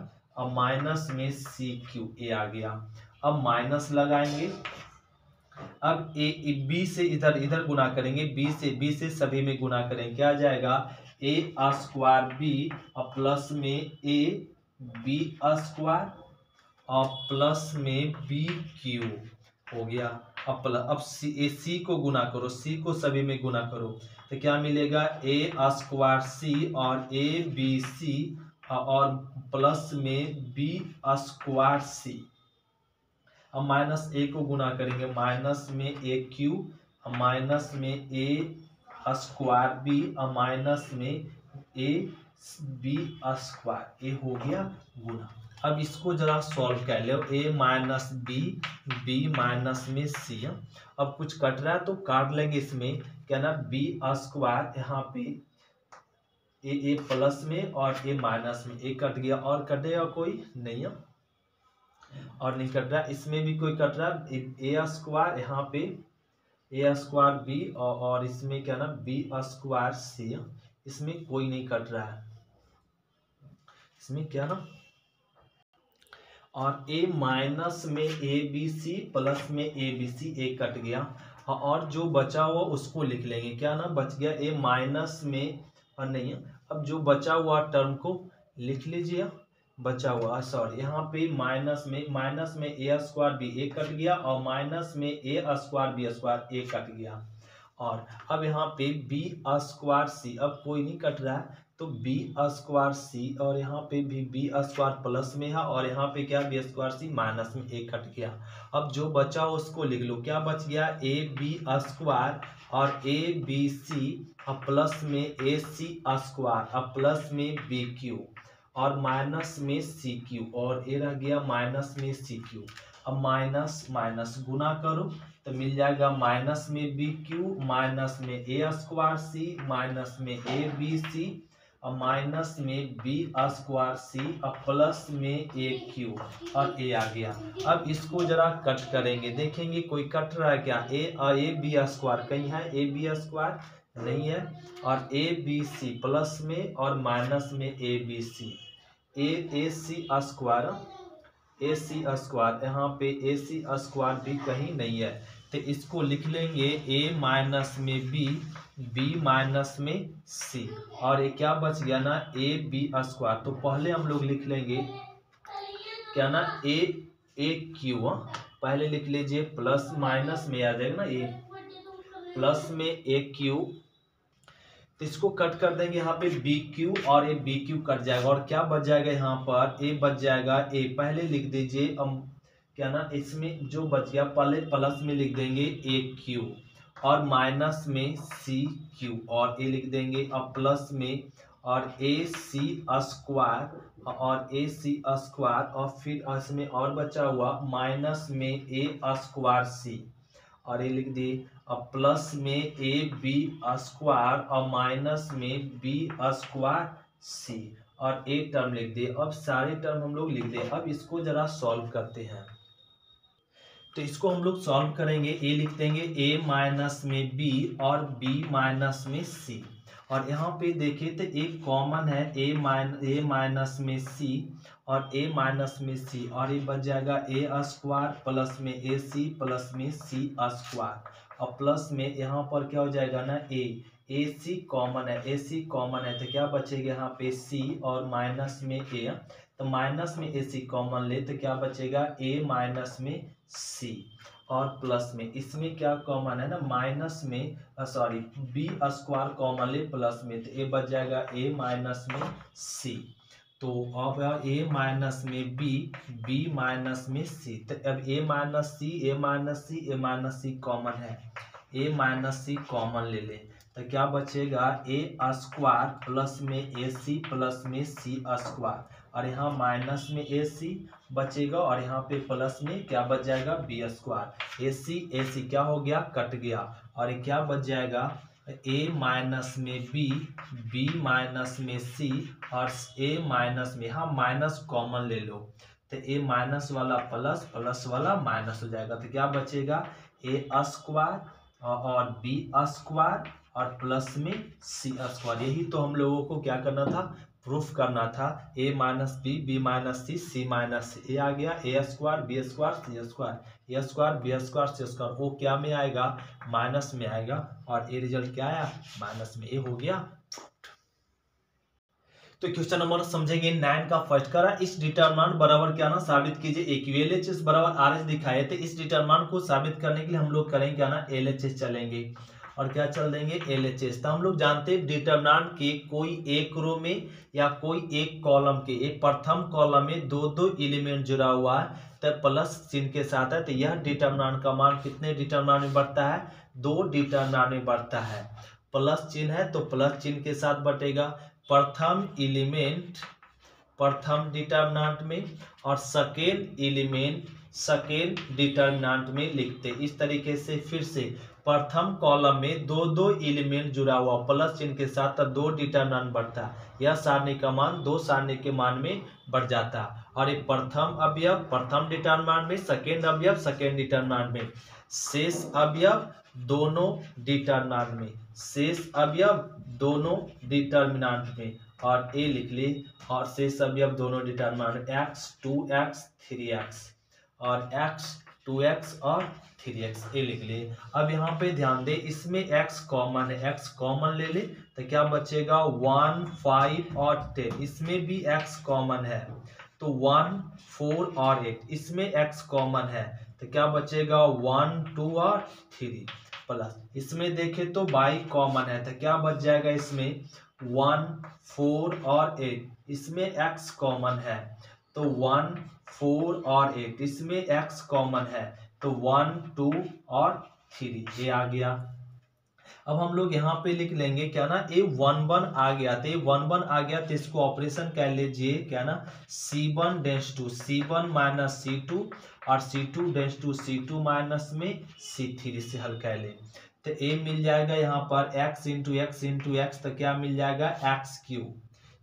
और माइनस में सी क्यू ए आ गया। अब माइनस लगाएंगे, अब ए बी से इधर इधर गुना करेंगे, बी से सभी में गुना करेंगे क्या जाएगा ए स्क्वायर बी और प्लस में ए बी स्क्वायर और प्लस में बी क्यू हो गया। अब सी को गुना करो, सी को सभी में गुना करो तो क्या मिलेगा ए स्क्वायर सी और ए बी सी और प्लस में बी स्क्वायर सी। अब माइनस ए को गुना करेंगे, माइनस में ए क्यू माइनस में ए स्क्वायर बी और माइनस में ए बी स्क्वायर ए हो गया गुना। अब इसको जरा सॉल्व कर लो, a minus B B minus में सी। अब कुछ कट रहा है तो काट लेंगे, इसमें क्या ना बी स्क्वायर यहाँ पे ए प्लस में और ए माइनस में ए कट गया, और कटेगा कोई नहीं है और नहीं कट रहा, इसमें भी कोई कट रहा ए स्क्वायर यहाँ पे ए स्क्वायर बी और इसमें क्या ना बी स्क्वायर सी। इसमें कोई नहीं कट रहा है, इसमें क्या ना और ए माइनस में ए बी सी प्लस में A B C A cut गया और जो बचा हुआ उसको लिख लेंगे क्या ना बच गया ए माइनस में और नहीं। अब जो बचा हुआ टर्म को लिख लीजिए, बचा हुआ सॉरी यहाँ पे माइनस में ए स्क्वायर बी ए कट गया और माइनस में ए स्क्वायर बी स्क्वायर ए कट गया, और अब यहाँ पे बी स्क्वायर सी अब कोई नहीं कट रहा है तो बी स्क्वायर सी और यहाँ पे भी बी स्क्वायर प्लस में है और यहाँ पे क्या बी स्क्वायर सी माइनस में ए कट गया। अब जो बचा उसको लिख लो, क्या बच गया ए बी स्क्वायर और ए बी सी और प्लस में ए सी स्क्वायर और प्लस में बी क्यू और माइनस में सी क्यू और ए रह गया माइनस में सी क्यू। अब माइनस माइनस गुना करो तो मिल जाएगा माइनस में बी क्यू माइनस में ए स्क्वायर सी माइनस में ए बी सी और माइनस में बी स्क्वायर सी और प्लस में ए क्यू और ए आ गया। अब इसको जरा कट करेंगे, देखेंगे कोई कट रहा है क्या, ए बी स्क्वायर कहीं है, ए बी स्क्वायर नहीं है और ए बी सी प्लस में और माइनस में A B C A c square यहाँ पे ए सी स्क्वायर भी कहीं नहीं है तो इसको लिख लेंगे ए माइनस में बी बी माइनस में सी और ये क्या बच गया ना ए बी स्क्वायर। तो पहले हम लोग लिख लेंगे क्या ना ए क्यू, पहले लिख लीजिए प्लस माइनस में आ जाएगा ना ए प्लस में ए क्यू, तो इसको कट कर देंगे यहाँ पे बी क्यू और ए बी क्यू कट जाएगा और क्या बच जाएगा यहाँ पर ए बच जाएगा ए, पहले लिख दीजिए क्या ना इसमें जो बच गया पहले प्लस में लिख देंगे ए क्यू और माइनस में सी क्यू और ए लिख देंगे और प्लस में और ए सी स्क्वायर और ए सी स्क्वायर और फिर अंश में और बचा हुआ माइनस में ए स्क्वायर सी और ये लिख दी अब प्लस में ए बी स्क्वायर और माइनस में बी स्क्वायर सी और एक टर्म लिख दिए। अब सारे टर्म हम लोग लिख दिए। अब इसको जरा सॉल्व करते हैं तो इसको हम लोग सॉल्व करेंगे। ए लिख देंगे ए माइनस में बी और बी माइनस में सी और यहाँ पे देखिए तो एक कॉमन है ए माइनस में सी और ए माइनस में सी और ये बच जाएगा ए स्क्वायर प्लस में ए सी प्लस में सी स्क्वायर और प्लस में यहाँ पर क्या हो जाएगा ना ए सी कॉमन है तो क्या बचेगा यहाँ पे सी और माइनस में ए तो माइनस में ए सी कॉमन ले तो क्या बचेगा ए माइनस में सी और प्लस में इसमें क्या कॉमन है ना माइनस में सॉरी बी स्क्वायर कॉमन ले प्लस में तो ए बच जाएगा ए माइनस में सी तो अब ए माइनस में बी बी माइनस में सी तो अब ए माइनस सी कॉमन है कॉमन ले लें तो क्या बचेगा ए स्क्वायर प्लस में ए सी प्लस में सी स्क्वायर और यहाँ माइनस में ए सी बचेगा और यहाँ पे प्लस में क्या बच जाएगा बी स्क्वायर ए सी क्या हो गया कट गया और क्या बच जाएगा ए माइनस में बी बी माइनस में सी और ए माइनस में यहाँ माइनस कॉमन ले लो तो ए माइनस वाला प्लस प्लस वाला माइनस हो जाएगा तो क्या बचेगा ए स्क्वायर और बी स्क्वायर और प्लस में सी स्क्वायर। यही तो हम लोगों को क्या करना था प्रूफ करना था। A minus B B minus C minus a आ गया a square B square C square a square B square C square वो क्या में आएगा माइनस में आएगा और ए रिजल्ट क्या आया माइनस में ए हो गया। तो क्वेश्चन नंबर समझेंगे 9 का फर्स्ट करा इस डिटरमिनेंट बराबर क्या ना साबित कीजिए एक्यूएलएचएस बराबर आरएच दिखाए तो इस डिटरमिनेंट को साबित करने के लिए हम लोग करेंगे क्या ना एलएचएस चलेंगे और क्या चल देंगे एलएचएस। तो हम लोग जानते हैं डिटरमिनेंट के कोई एक रो में या कोई एक कॉलम के एक प्रथम कॉलम में दो एलिमेंट जुड़ा हुआ है तो प्लस चिन्ह के साथ है तो यह डिटरमिनेंट का मान कितने डिटरमिनेंट में बढ़ता है दो डिटरमिनेंट में बढ़ता है प्लस चिन्ह है तो प्लस चिन्ह के साथ बटेगा प्रथम एलिमेंट प्रथम डिटरमिनेंट में और सेकेंड एलिमेंट सेकेंड डिटरमिनेंट में लिखते। इस तरीके से फिर से प्रथम कॉलम में दो एलिमेंट जुड़ा हुआ प्लस चिन्ह के साथ तो दो डिटरमिनेंट बढ़ता यह सारणी का मान दो सारणी के मान में बढ़ जाता और ये प्रथम अवयव प्रथम डिटरमिनेंट में सेकेंड अवयव सेकेंड डिटरमिनेंट में शेष अवयव दोनों डिटरमिनेंट में और ए लिख ले और शेष अवयव दोनों डिटरमिनेंट एक्स 2x 3x और x 2x और 3x ये लिख ले। अब यहाँ पे ध्यान दे इसमें x कॉमन है x कॉमन ले ले तो क्या बचेगा 1 5 और 10 इसमें भी x कॉमन है तो 1 4 और 8 इसमें x कॉमन है तो क्या बचेगा 1 2 और 3 प्लस इसमें देखे तो 22 कॉमन है तो क्या बच जाएगा इसमें 1 4 और 8 इसमें x कॉमन है तो 1 4 और 8 इसमें x कॉमन है तो 1 2 और 3 ये आ गया। अब हम लोग यहाँ पे लिख लेंगे क्या ना ए 1 1 आ गया तो तो इसको ऑपरेशन कर लीजिए क्या ना C1 माइनस C2 और C2 माइनस में C3 से हल कर ले तो ए मिल जाएगा यहाँ पर x इंटू एक्स तो क्या मिल जाएगा एक्स क्यू।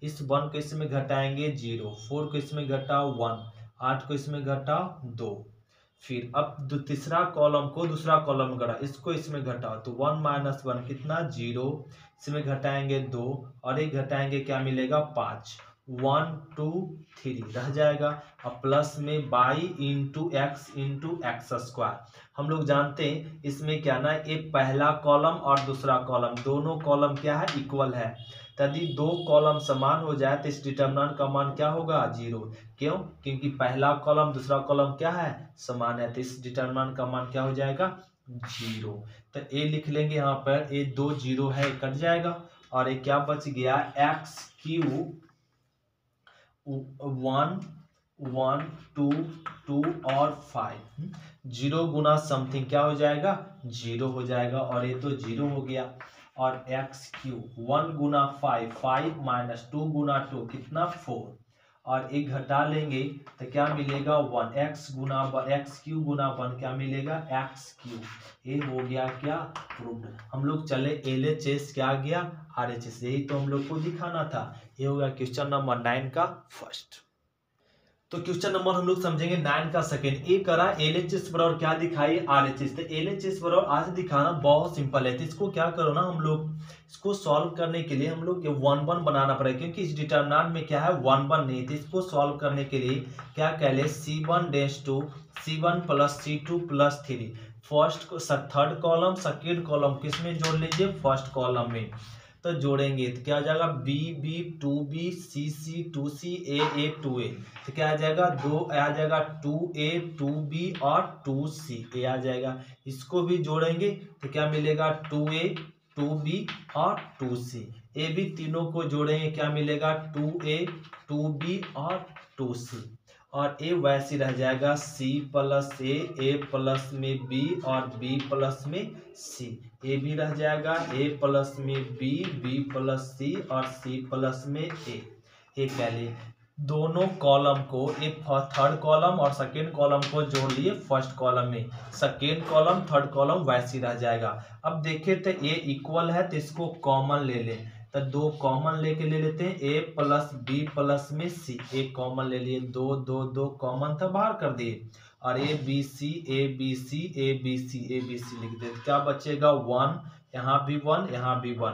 इस 1 को इसमें घटाएंगे 0 4 को इसमें घटाओ 1 8 को इसमें घटाओ 2 फिर अब तीसरा कॉलम को दूसरा कॉलम घटा इसको इसमें घटाओ तो 1 माइनस 1 कितना 0 इसमें घटाएंगे 2 और एक घटाएंगे क्या मिलेगा 5 1 2 3 रह जाएगा और प्लस में 22 इंटू एक्स स्क्वायर। हम लोग जानते हैं इसमें क्या ना ये पहला कॉलम और दूसरा कॉलम दोनों कॉलम क्या है इक्वल है यदि दो कॉलम समान हो जाए तो इस डिटरमिनेंट का मान क्या होगा 0 क्यों क्योंकि पहला कॉलम दूसरा कॉलम क्या है समान है तो इस डिटरमिनेंट का मान क्या हो जाएगा 0 तो ए लिख लेंगे यहाँ पर ए 2 0 है कट जाएगा और ये क्या बच गया एक्स क्यू 1 1 2 2 और 5 0 गुना समथिंग क्या हो जाएगा 0 हो जाएगा और ये तो 0 हो गया और x क्यू 1 गुना 5 माइनस 2 गुना 2 कितना 4 और एक घटा लेंगे तो क्या मिलेगा वन, एक्स गुना एक्स क्यू गुना वन क्या मिलेगा एक्स क्यू। ये हो गया क्या प्रूव्ड। हम लोग चले एल एच एस क्या आ गया आर एच एस, यही तो हम लोग को दिखाना था। ये हो गया क्वेश्चन नंबर 9 का फर्स्ट। तो क्वेश्चन नंबर हम लोग समझेंगे 9 का सेकंड। ए करा एल एच एस बराबर क्या दिखाई आर एच एस, तो एल एच एस बराबर आज दिखाना बहुत सिंपल है। तो इसको क्या करो ना, हम लोग इसको सॉल्व करने के लिए हम लोग 1-1 बनाना पड़ेगा, क्योंकि इस डिटरमिनेंट में क्या है 1-1 नहीं। तो इसको सॉल्व करने के लिए क्या कह ले c1 dash two c1 plus c2 plus 3, first को थर्ड कॉलम सेकेंड कॉलम किस में जोड़ लीजिए फर्स्ट कॉलम में। तो जोड़ेंगे तो क्या आ जाएगा b b two B c c two c a two a, तो क्या आ जाएगा दो आ जाएगा टू ए टू बी और टू सी ए आ जाएगा। इसको भी जोड़ेंगे तो क्या मिलेगा टू ए टू बी और टू सी ए, भी तीनों को जोड़ेंगे क्या मिलेगा टू ए टू बी और टू सी, और ए वैसी रह जाएगा सी प्लस ए प्लस में बी और बी प्लस में सी, ए भी रह जाएगा ए प्लस में बी बी प्लस सी और सी प्लस में ए। एक पहले दोनों कॉलम को एक थर्ड कॉलम और सेकेंड कॉलम को जोड़ लिए फर्स्ट कॉलम में, सेकेंड कॉलम थर्ड कॉलम वैसी रह जाएगा। अब देखिए तो ए इक्वल है तो इसको कॉमन ले लें, तो दो कॉमन लेके ले लेते हैं a प्लस बी प्लस में c, एक कॉमन ले लिए दो दो दो कॉमन था बाहर कर दिए, और a b c a b c a b c a b c लिख दे, क्या बचेगा वन, यहाँ भी वन यहाँ भी वन,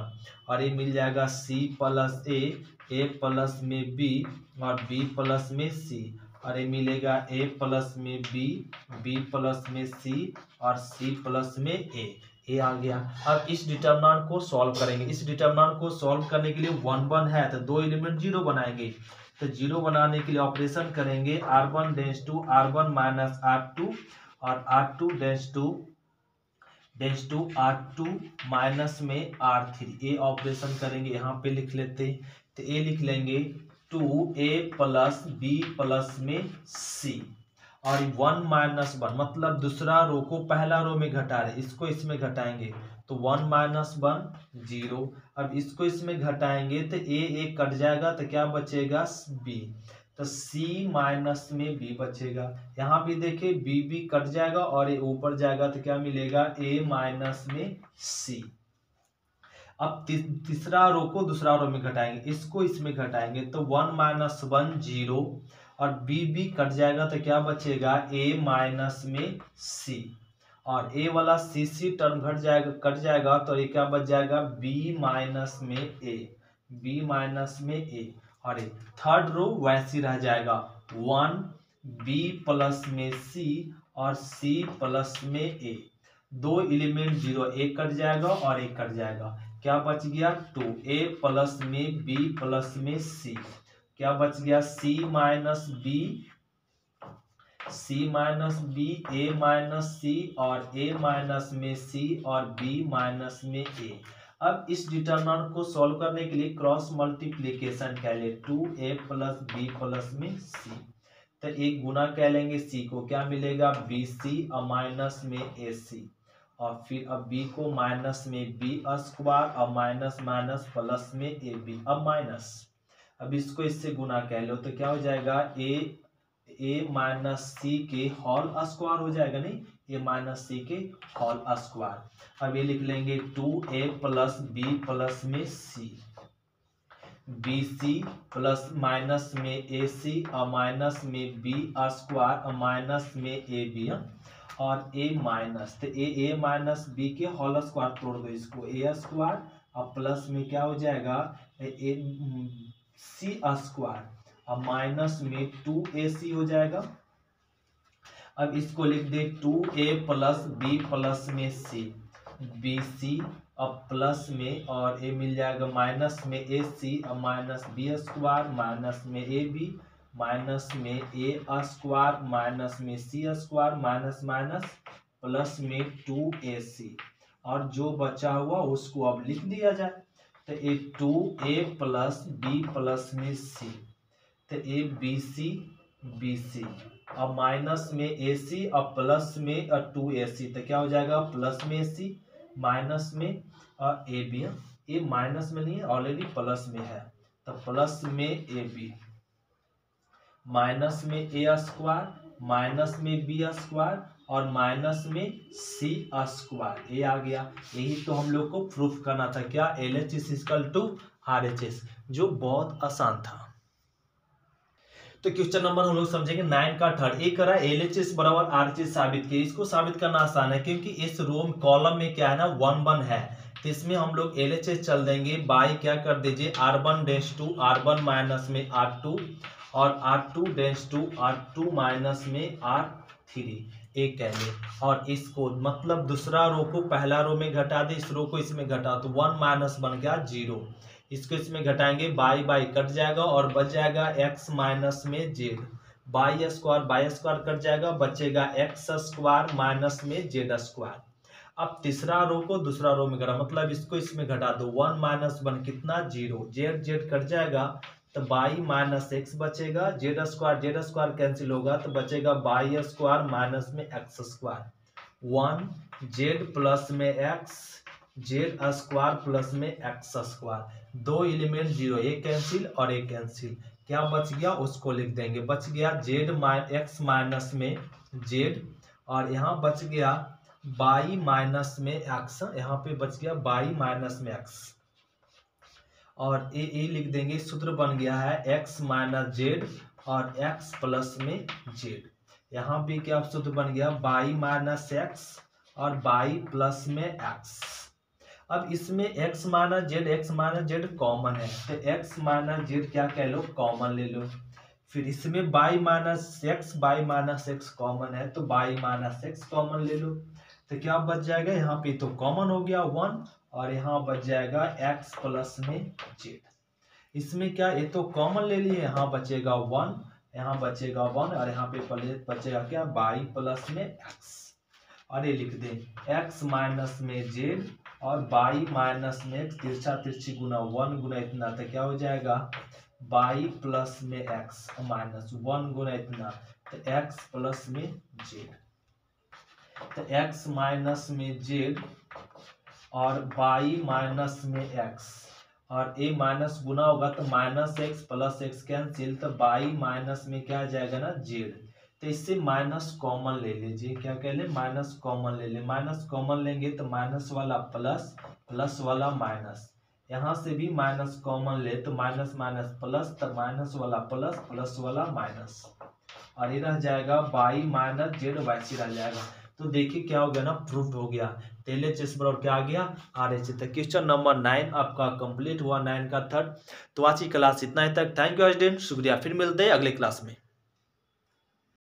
और ये मिल जाएगा c प्लस a प्लस में b और b प्लस में c, और ये मिलेगा a प्लस में b b प्लस में c और c प्लस में a। ये आ गया। अब इस डिटरमिनेंट को सॉल्व करेंगे। इस डिटरमिनेंट को सॉल्व करने के लिए 1-1 है तो दो एलिमेंट जीरो बनाएंगे, तो जीरो बनाने के लिए ऑपरेशन करेंगे r1 dense to r1 minus r2 और r2 r2 माइनस में r3। ये ऑपरेशन करेंगे, यहाँ पे लिख लेते तो ये लिख लेंगे 2a प्लस b प्लस में c, और 1 माइनस 1 मतलब दूसरा रो को पहला रो में घटा रहे, इसको इसमें घटाएंगे तो 1 माइनस 1 जीरो। अब इसको इसमें घटाएंगे तो a एक कट जाएगा तो क्या बचेगा b, तो c माइनस में b बचेगा। यहाँ भी देखिए b b कट जाएगा और ये ऊपर जाएगा तो क्या मिलेगा a माइनस में c। अब तीसरा रो को दूसरा रो में घटाएंगे, इसको इसमें घटाएंगे तो 1 माइनस 1 जीरो, और बी भी कट जाएगा तो क्या बचेगा ए माइनस में सी, और ए वाला सी सी टर्म कट जाएगा तो ये क्या बच जाएगा बी माइनस में ए और ए थर्ड रो वैसी रह जाएगा 1 बी प्लस में सी और सी प्लस में ए। दो एलिमेंट जीरो, एक कट जाएगा और एक कट जाएगा, क्या बच गया 2a प्लस में b प्लस में c, क्या बच गया c minus b a minus c और a माइनस में c और b माइनस में a। अब इस डिटरमिनेंट को सॉल्व करने के लिए क्रॉस मल्टीप्लीकेशन कह ले 2a प्लस b प्लस में c, तो एक गुना कह लेंगे c को, क्या मिलेगा bc और माइनस में ac, और फिर अब b को माइनस में बी स्क्वायर और माइनस माइनस प्लस में ए बी। अब माइनस अब इसको इससे गुना कह लो तो क्या हो जाएगा ए माइनस सी के होल स्क्वायर हो जाएगा, नहीं ए माइनस सी के होल स्क्वायर। अब ये लिख लेंगे 2a प्लस बी प्लस में c, बी सी प्लस माइनस में ए सी और माइनस में बी स्क्वायर और माइनस में ए बी, और a माइनस तो ए माइनस बी के होल स्क्वायर तोड़ दो इसको ए स्क्वायर और प्लस में क्या हो जाएगा ए सी स्क्वायर और माइनस में 2ac हो जाएगा। अब इसको लिख दे 2a प्लस बी प्लस में c, बी सी और प्लस में और a मिल जाएगा माइनस में ए सी और माइनस बी स्क्वायर माइनस में ए बी माइनस में ए स्क्वायर माइनस में सी स्क्वायर माइनस माइनस प्लस में 2ac, और जो बचा हुआ उसको अब लिख दिया जाए तो a 2a plus B plus में c, तो ए bc और माइनस में ac और प्लस में 2ac, तो क्या हो जाएगा प्लस में ac माइनस में ए बी, ए माइनस में नहीं है ऑलरेडी प्लस में है तो प्लस में ए बी। माइनस में ए स्क्वायर माइनस में बी स्क्वायर और माइनस में सी स्क्वायर, ये आ गया। यही तो हम लोग को प्रूफ करना था, क्या L H is equal to R H S, जो बहुत आसान था। तो क्वेश्चन नंबर हम लोग समझेंगे 9 का 3rd। एक करा LHS बराबर RHS साबित किया। इसको साबित करना आसान है क्योंकि इस रोम कॉलम में क्या है ना 1 1 है, तो इसमें हम लोग LHS चल देंगे बाई क्या कर दीजिए R1 dash to R1 minus में R2 और R2 dash to R2 minus में R3 एक कहले, और इसको मतलब दूसरा रो को पहला रो में घटा दे, इस रो को इसमें घटा तो 1 माइनस बन गया 0, इसको इसमें घटाएंगे बाई बाई कट जाएगा और बच जाएगा x माइनस में जेड, बाई स्क्वायर कट जाएगा बचेगा x स्क्वायर माइनस में जेड स्क्वायर। अब तीसरा रो को दूसरा रो में घटा मतलब इसको इसमें घटा दो 1 माइनस 1 कितना 0, जेड जेड कट जाएगा तो बाई माइनस एक्स बचेगा, जेड स्क्वायर कैंसिल होगा तो बचेगा बाई स्क्वायर माइनस में एक्स स्क्वायर 1 जेड प्लस में एक्स जेड स्क्वायर प्लस में एक्स स्क्वायर, दो एलिमेंट जीरो एक कैंसिल और एक कैंसिल, क्या बच गया उसको लिख देंगे, बच गया जेड एक्स माइनस में जेड और यहाँ बच गया बाई माइनस में एक्स, यहाँ पे बच गया बाई माइनस में एक्स और ए लिख देंगे। सूत्र बन गया है एक्स माइनस जेड और एक्स प्लस में जेड, यहाँ पे क्या सूत्र बन गया बाई माइनस एक्स और बाई प्लस में एक्स। अब इसमें x माइनस जेड कॉमन है तो x माइनस जेड क्या कह लो कॉमन ले लो, फिर इसमें बाई माइनस एक्स कॉमन है तो बाई माइनस एक्स कॉमन ले लो, तो क्या बच जाएगा यहाँ पे तो कॉमन हो गया 1 और यहाँ बच जाएगा x प्लस में जेड, इसमें क्या ये तो कॉमन ले लिए यहाँ बचेगा 1 और यहाँ पे बचेगा क्या बाई प्लस में एक्स और ये लिख दें x माइनस में जेड और बाई माइनस में एक्स तिरछा तिरछी गुना 1 गुना इतना तो क्या हो जाएगा बाई प्लस में एक्स माइनस 1 गुना इतना तो एक्स प्लस में जेड, तो एक्स माइनस में जेड और बाई माइनस में एक्स और ए माइनस गुना होगा तो minus x plus x cancel तो बाई माइनस में क्या आ जाएगा ना जेड, तो इससे माइनस कॉमन ले लीजिए, क्या कह लें माइनस कॉमन ले लें, माइनस कॉमन लेंगे तो माइनस वाला प्लस प्लस वाला माइनस, यहाँ से भी माइनस कॉमन ले तो माइनस माइनस प्लस तो माइनस वाला माइनस और ये रह जाएगा बाई माइनस जेड वाई रह जाएगा। तो देखिए क्या हो गया ना प्रूफ हो गया एल एच एस बराबर क्या आ गया R H S. Question number 9 आपका कंप्लीट हुआ 9 का 3rd। तो आज की क्लास इतना ही तक, थैंक यू स्टूडेंट, शुक्रिया, फिर मिलते हैं अगले क्लास में।